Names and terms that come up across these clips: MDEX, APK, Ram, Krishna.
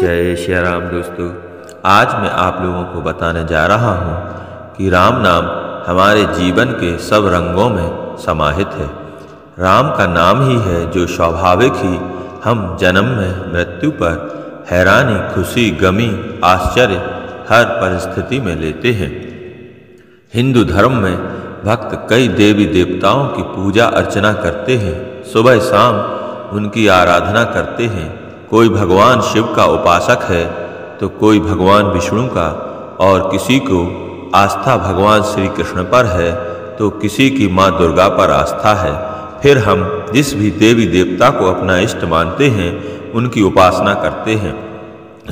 जय श्री राम। दोस्तों, आज मैं आप लोगों को बताने जा रहा हूँ कि राम नाम हमारे जीवन के सब रंगों में समाहित है। राम का नाम ही है जो स्वाभाविक ही हम जन्म में मृत्यु पर हैरानी, खुशी, गमी, आश्चर्य हर परिस्थिति में लेते हैं। हिंदू धर्म में भक्त कई देवी देवताओं की पूजा अर्चना करते हैं, सुबह शाम उनकी आराधना करते हैं। कोई भगवान शिव का उपासक है तो कोई भगवान विष्णु का, और किसी को आस्था भगवान श्री कृष्ण पर है तो किसी की माँ दुर्गा पर आस्था है। फिर हम जिस भी देवी देवता को अपना इष्ट मानते हैं उनकी उपासना करते हैं,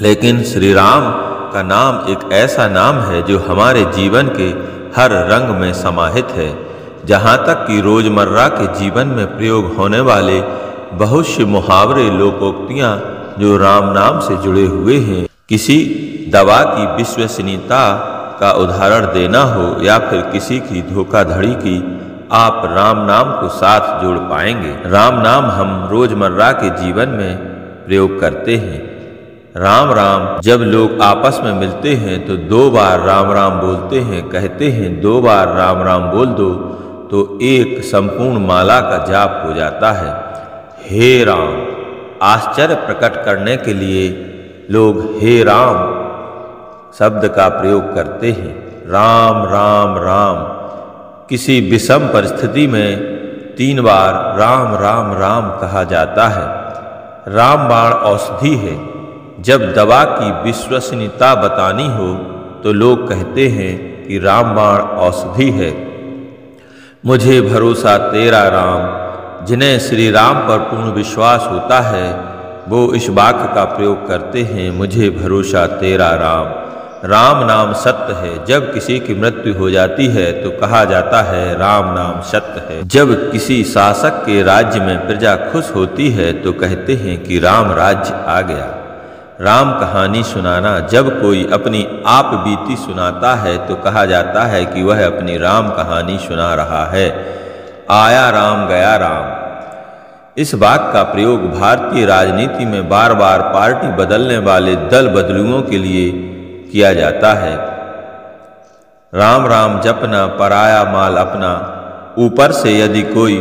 लेकिन श्री राम का नाम एक ऐसा नाम है जो हमारे जीवन के हर रंग में समाहित है। जहाँ तक कि रोजमर्रा के जीवन में प्रयोग होने वाले बहुत से मुहावरे, लोकोक्तियाँ जो राम नाम से जुड़े हुए हैं, किसी दवा की विश्वसनीयता का उदाहरण देना हो या फिर किसी की धोखाधड़ी की, आप राम नाम को साथ जोड़ पाएंगे। राम नाम हम रोजमर्रा के जीवन में प्रयोग करते हैं। राम राम जब लोग आपस में मिलते हैं तो दो बार राम राम बोलते हैं। कहते हैं दो बार राम राम बोल दो तो एक संपूर्ण माला का जाप हो जाता है। हे राम, आश्चर्य प्रकट करने के लिए लोग हे राम शब्द का प्रयोग करते हैं। राम राम राम, किसी विषम परिस्थिति में 3 बार राम राम राम कहा जाता है। रामबाण औषधि है। जब दवा की विश्वसनीयता बतानी हो तो लोग कहते हैं कि रामबाण औषधि है। मुझे भरोसा तेरा राम। जिन्हें श्री राम पर पूर्ण विश्वास होता है वो इस वाक्य का प्रयोग करते हैं, मुझे भरोसा तेरा राम। राम नाम सत्य है। जब किसी की मृत्यु हो जाती है तो कहा जाता है राम नाम सत्य है। जब किसी शासक के राज्य में प्रजा खुश होती है तो कहते हैं कि राम राज्य आ गया। राम कहानी सुनाना। जब कोई अपनी आप बीती सुनाता है तो कहा जाता है कि वह अपनी राम कहानी सुना रहा है। आया राम गया राम। इस वाक्य का प्रयोग भारतीय राजनीति में बार बार पार्टी बदलने वाले दल बदलुओं के लिए किया जाता है। राम राम जपना पराया माल अपना। ऊपर से यदि कोई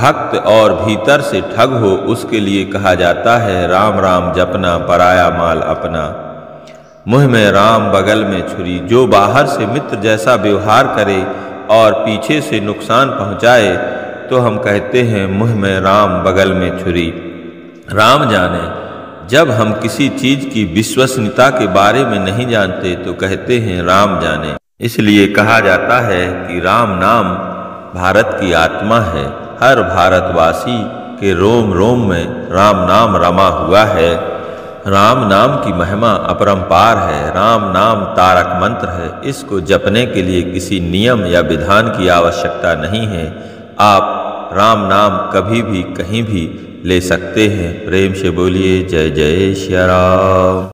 भक्त और भीतर से ठग हो उसके लिए कहा जाता है राम राम जपना पराया माल अपना। मुँह में राम बगल में छुरी। जो बाहर से मित्र जैसा व्यवहार करे और पीछे से नुकसान पहुंचाए तो हम कहते हैं मुँह में राम बगल में छुरी। राम जाने। जब हम किसी चीज़ की विश्वसनीयता के बारे में नहीं जानते तो कहते हैं राम जाने। इसलिए कहा जाता है कि राम नाम भारत की आत्मा है। हर भारतवासी के रोम रोम में राम नाम रमा हुआ है। राम नाम की महिमा अपरंपार है। राम नाम तारक मंत्र है। इसको जपने के लिए किसी नियम या विधान की आवश्यकता नहीं है। आप राम नाम कभी भी कहीं भी ले सकते हैं। प्रेम से बोलिए जय जय श्री राम।